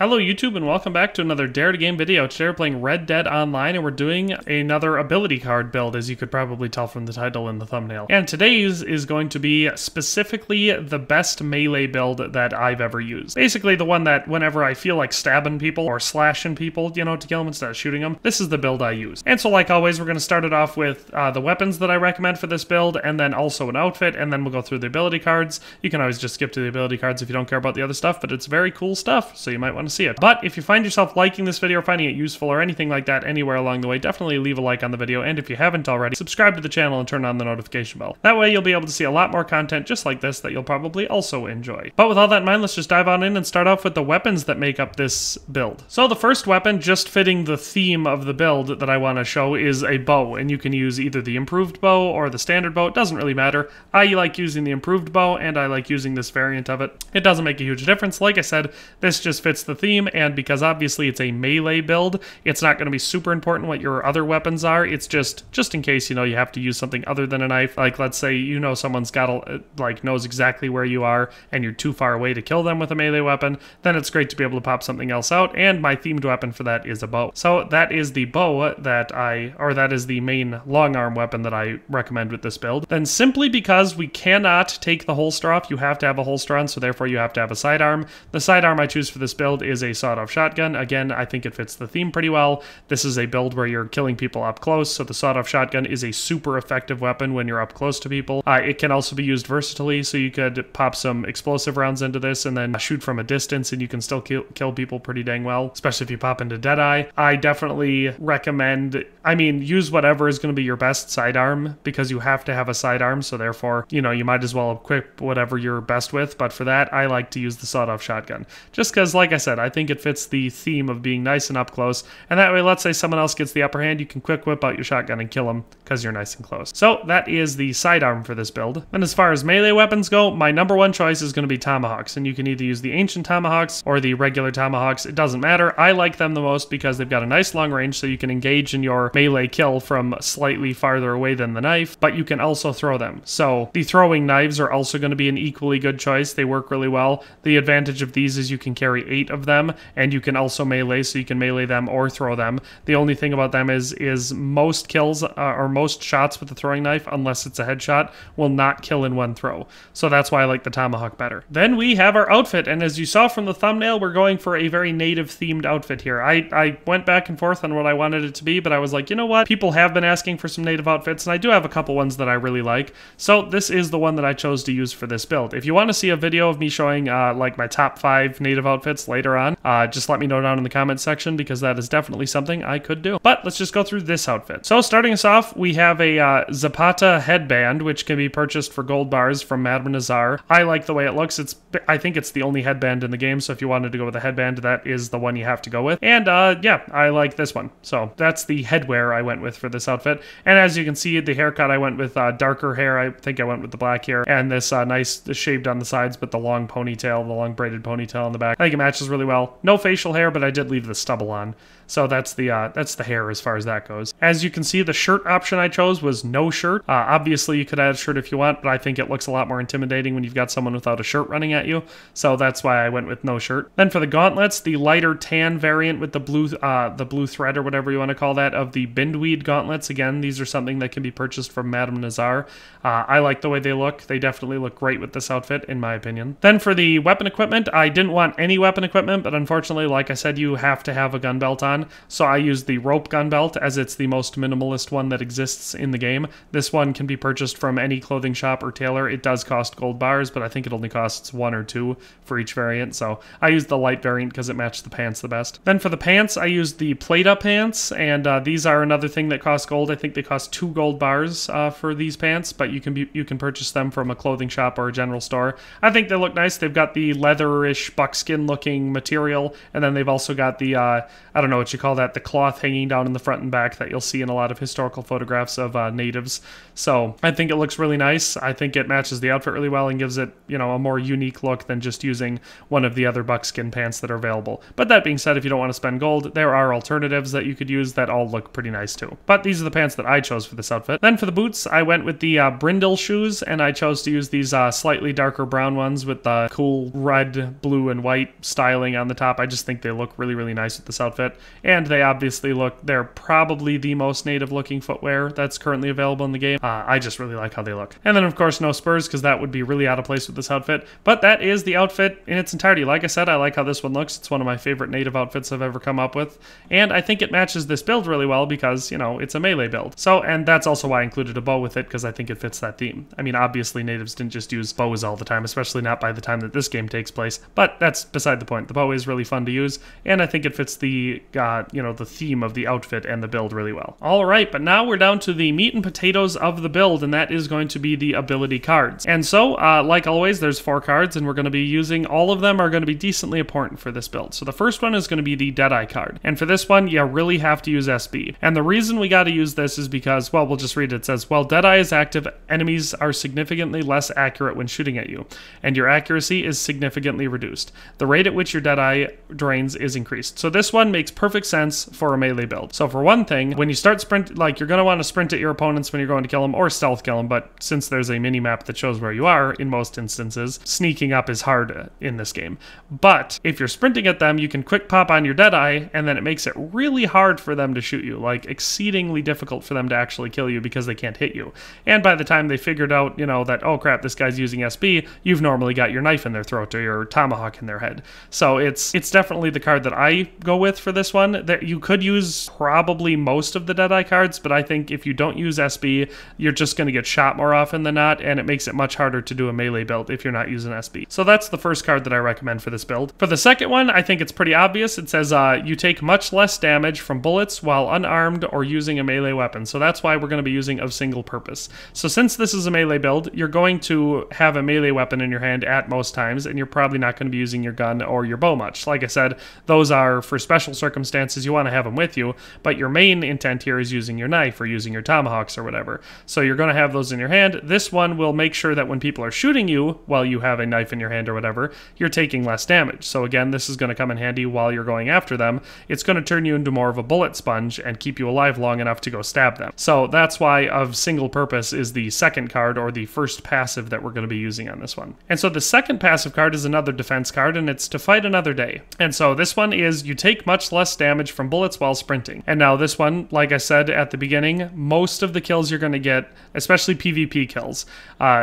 Hello YouTube and welcome back to another Dare to Game video. Today we're playing Red Dead Online and we're doing another ability card build, as you could probably tell from the title and the thumbnail. And today's is going to be specifically the best melee build that I've ever used. Basically the one that whenever I feel like stabbing people or slashing people, you know, to kill them instead of shooting them, this is the build I use. And so like always, we're going to start it off with the weapons that I recommend for this build, and then also an outfit, and then we'll go through the ability cards. You can always just skip to the ability cards if you don't care about the other stuff, but it's very cool stuff, so you might want to see it. But if you find yourself liking this video or finding it useful or anything like that anywhere along the way, definitely leave a like on the video, and if you haven't already, subscribe to the channel and turn on the notification bell. That way you'll be able to see a lot more content just like this that you'll probably also enjoy. But with all that in mind, let's just dive on in and start off with the weapons that make up this build. So the first weapon, just fitting the theme of the build that I want to show, is a bow, and you can use either the improved bow or the standard bow. It doesn't really matter. I like using the improved bow, and I like using this variant of it. It doesn't make a huge difference. Like I said, this just fits the theme, and because obviously it's a melee build, it's not going to be super important what your other weapons are. It's just in case, you know, you have to use something other than a knife. Like, let's say, you know, someone's got a, like, knows exactly where you are and you're too far away to kill them with a melee weapon, then it's great to be able to pop something else out, and my themed weapon for that is a bow. So that is the bow that that is the main long arm weapon that I recommend with this build. Then, simply because we cannot take the holster off, you have to have a holster on, so therefore you have to have a sidearm. The sidearm I choose for this build is a sawed-off shotgun. Again, I think it fits the theme pretty well. This is a build where you're killing people up close, so the sawed-off shotgun is a super effective weapon when you're up close to people. It can also be used versatilely, so you could pop some explosive rounds into this and then shoot from a distance, and you can still kill people pretty dang well, especially if you pop into Deadeye. I definitely recommend, I mean, use whatever is going to be your best sidearm, because you have to have a sidearm, so therefore, you know, you might as well equip whatever you're best with, but for that, I like to use the sawed-off shotgun. Just because, like I said, I think it fits the theme of being nice and up close, and that way, let's say someone else gets the upper hand, you can quick whip out your shotgun and kill them because you're nice and close. So that is the sidearm for this build. And as far as melee weapons go, my number one choice is going to be tomahawks, and you can either use the ancient tomahawks or the regular tomahawks. It doesn't matter. I like them the most because they've got a nice long range, so you can engage in your melee kill from slightly farther away than the knife, but you can also throw them. So the throwing knives are also going to be an equally good choice. They work really well. The advantage of these is you can carry 8 of them, and you can also melee, so you can melee them or throw them. The only thing about them is most kills or most shots with the throwing knife, unless it's a headshot, will not kill in one throw. So that's why I like the tomahawk better. Then we have our outfit, and as you saw from the thumbnail, we're going for a very native themed outfit here. I went back and forth on what I wanted it to be, but I was like, you know what, people have been asking for some native outfits, and I do have a couple ones that I really like, so this is the one that I chose to use for this build. If you want to see a video of me showing like my top 5 native outfits later on, just let me know down in the comment section, because that is definitely something I could do. But let's just go through this outfit. So starting us off, we have a Zapata headband, which can be purchased for gold bars from Madam Nazar. I like the way it looks. I think it's the only headband in the game, so if you wanted to go with a headband, that is the one you have to go with. And yeah, I like this one. So that's the headwear I went with for this outfit. And as you can see, the haircut I went with darker hair. I think I went with the black hair and this nice shaved on the sides, but the long ponytail, the long braided ponytail on the back. I think it matches really well. No facial hair, but I did leave the stubble on. So that's the hair as far as that goes. As you can see, the shirt option I chose was no shirt. Obviously, you could add a shirt if you want, but I think it looks a lot more intimidating when you've got someone without a shirt running at you. So that's why I went with no shirt. Then for the gauntlets, the lighter tan variant with the blue thread or whatever you want to call that of the bindweed gauntlets. Again, these are something that can be purchased from Madam Nazar. I like the way they look. They definitely look great with this outfit, in my opinion. Then for the weapon equipment, I didn't want any weapon equipment, but unfortunately, like I said, you have to have a gun belt on. So I used the rope gun belt, as it's the most minimalist one that exists in the game. This one can be purchased from any clothing shop or tailor. It does cost gold bars, but I think it only costs 1 or 2 for each variant. So I used the light variant because it matched the pants the best. Then for the pants, I used the Plata pants, and these are another thing that costs gold. I think they cost 2 gold bars for these pants, but you can purchase them from a clothing shop or a general store. I think they look nice. They've got the leatherish buckskin looking material, and then they've also got the I don't know. what you call that, the cloth hanging down in the front and back that you'll see in a lot of historical photographs of natives. So I think it looks really nice. I think it matches the outfit really well and gives it, you know, a more unique look than just using one of the other buckskin pants that are available. But that being said, if you don't want to spend gold, there are alternatives that you could use that all look pretty nice too. But these are the pants that I chose for this outfit. Then for the boots, I went with the brindle shoes, and I chose to use these slightly darker brown ones with the cool red, blue, and white styling on the top. I just think they look really, really nice with this outfit. And they obviously look, they're probably the most native looking footwear that's currently available in the game. I just really like how they look. And then of course no spurs, because that would be really out of place with this outfit. But that is the outfit in its entirety. Like I said, I like how this one looks. It's one of my favorite native outfits I've ever come up with. And I think it matches this build really well because, you know, it's a melee build. So, and that's also why I included a bow with it, because I think it fits that theme. I mean, obviously natives didn't just use bows all the time, especially not by the time that this game takes place, but that's beside the point. The bow is really fun to use, and I think it fits the, you know, the theme of the outfit and the build really well. All right, but now we're down to the meat and potatoes of the build, and that is going to be the ability cards. And so, like always, there's 4 cards, and we're going to be using, all of them are going to be decently important for this build. So the first one is going to be the Deadeye card, and for this one, you really have to use SB. And the reason we got to use this is because, well, we'll just read it. It says, while Deadeye is active, enemies are significantly less accurate when shooting at you, and your accuracy is significantly reduced. The rate at which your Deadeye drains is increased. So this one makes perfect sense for a melee build. So for one thing, when you start like you're going to want to sprint at your opponents when you're going to kill them, or stealth kill them, but since there's a mini-map that shows where you are in most instances, sneaking up is hard in this game. But if you're sprinting at them, you can quick pop on your Deadeye, and then it makes it really hard for them to shoot you, like exceedingly difficult for them to actually kill you because they can't hit you. And by the time they figured out, you know, that, oh crap, this guy's using SB, you've normally got your knife in their throat or your tomahawk in their head. So it's definitely the card that I go with for this one. That you could use probably most of the Deadeye cards, but I think if you don't use SB, you're just going to get shot more often than not, and it makes it much harder to do a melee build if you're not using SB. So that's the first card that I recommend for this build. For the second one, I think it's pretty obvious. It says you take much less damage from bullets while unarmed or using a melee weapon. So that's why we're going to be using Of Single Purpose. So since this is a melee build, you're going to have a melee weapon in your hand at most times, and you're probably not going to be using your gun or your bow much. Like I said, those are for special circumstances. You want to have them with you, but your main intent here is using your knife or using your tomahawks or whatever. So you're going to have those in your hand. This one will make sure that when people are shooting you while you have a knife in your hand or whatever, you're taking less damage. So again, this is going to come in handy while you're going after them. It's going to turn you into more of a bullet sponge and keep you alive long enough to go stab them. So that's why Of Single Purpose is the second card, or the first passive that we're going to be using on this one. And so the second passive card is another defense card, and it's To Fight Another Day. And so this one is you take much less damage from bullets while sprinting. And now this one, like I said at the beginning, most of the kills you're going to get, especially PvP kills,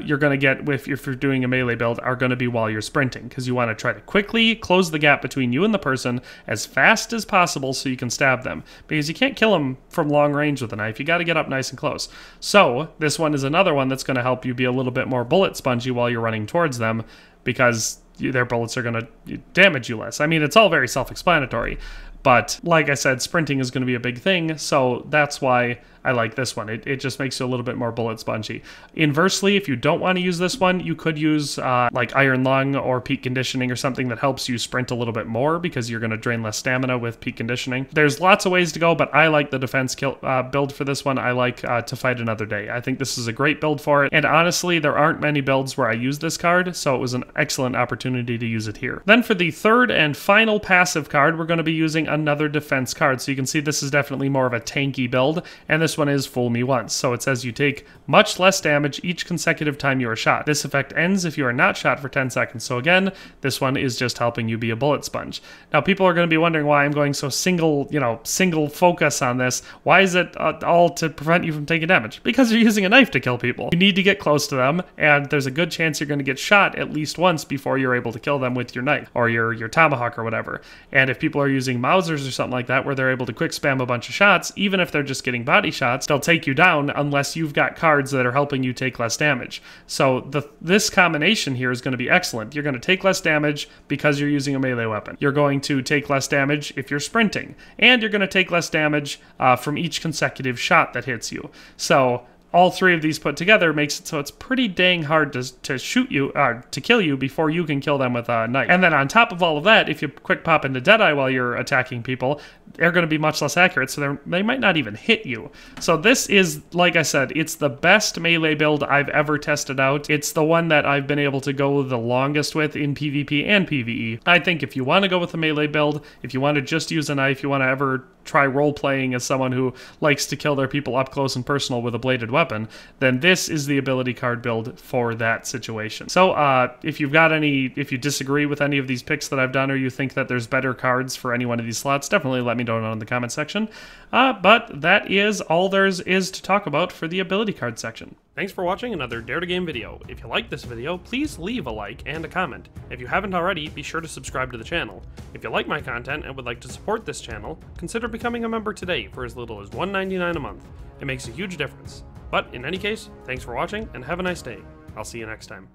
you're going to get if you're doing a melee build, are going to be while you're sprinting, because you want to try to quickly close the gap between you and the person as fast as possible so you can stab them, because you can't kill them from long range with a knife. You got to get up nice and close. So this one is another one that's going to help you be a little bit more bullet spongy while you're running towards them, because their bullets are going to damage you less. I mean, it's all very self-explanatory, but like I said, sprinting is going to be a big thing, so that's why I like this one. It just makes you a little bit more bullet spongy. Inversely, if you don't want to use this one, you could use like Iron Lung or Peak Conditioning or something that helps you sprint a little bit more, because you're going to drain less stamina with Peak Conditioning. There's lots of ways to go, but I like the defense build for this one. I like To Fight Another Day. I think this is a great build for it, and honestly, there aren't many builds where I use this card, so it was an excellent opportunity to use it here. Then for the third and final passive card, we're going to be using another defense card. So you can see this is definitely more of a tanky build, and this one is Fool Me Once. So it says you take much less damage each consecutive time you are shot. This effect ends if you are not shot for 10 seconds. So again, this one is just helping you be a bullet sponge. Now people are going to be wondering why I'm going so single focus on this. Why is it all to prevent you from taking damage? Because you're using a knife to kill people. You need to get close to them, and there's a good chance you're going to get shot at least once before you're able to kill them with your knife or your tomahawk or whatever. And if people are using Mausers or something like that, where they're able to quick spam a bunch of shots, even if they're just getting body shots, they'll take you down unless you've got cards that are helping you take less damage. So this combination here is going to be excellent. You're going to take less damage because you're using a melee weapon. You're going to take less damage if you're sprinting, and you're going to take less damage from each consecutive shot that hits you. So all three of these put together makes it so it's pretty dang hard to kill you before you can kill them with a knife. And then on top of all of that, if you quick pop into Deadeye while you're attacking people, they're going to be much less accurate, so they might not even hit you. So this is, like I said, it's the best melee build I've ever tested out. It's the one that I've been able to go the longest with in PvP and PvE. I think if you want to go with a melee build, if you want to just use a knife, you want to ever try role-playing as someone who likes to kill their people up close and personal with a bladed weapon, then this is the ability card build for that situation. So if you disagree with any of these picks that I've done, or you think that there's better cards for any one of these slots, definitely let me know in the comment section. But that is all there is to talk about for the ability card section. Thanks for watching another Dare to Game video. If you liked this video, please leave a like and a comment. If you haven't already, be sure to subscribe to the channel. If you like my content and would like to support this channel, consider becoming a member today for as little as $1.99 a month. It makes a huge difference. But in any case, thanks for watching and have a nice day. I'll see you next time.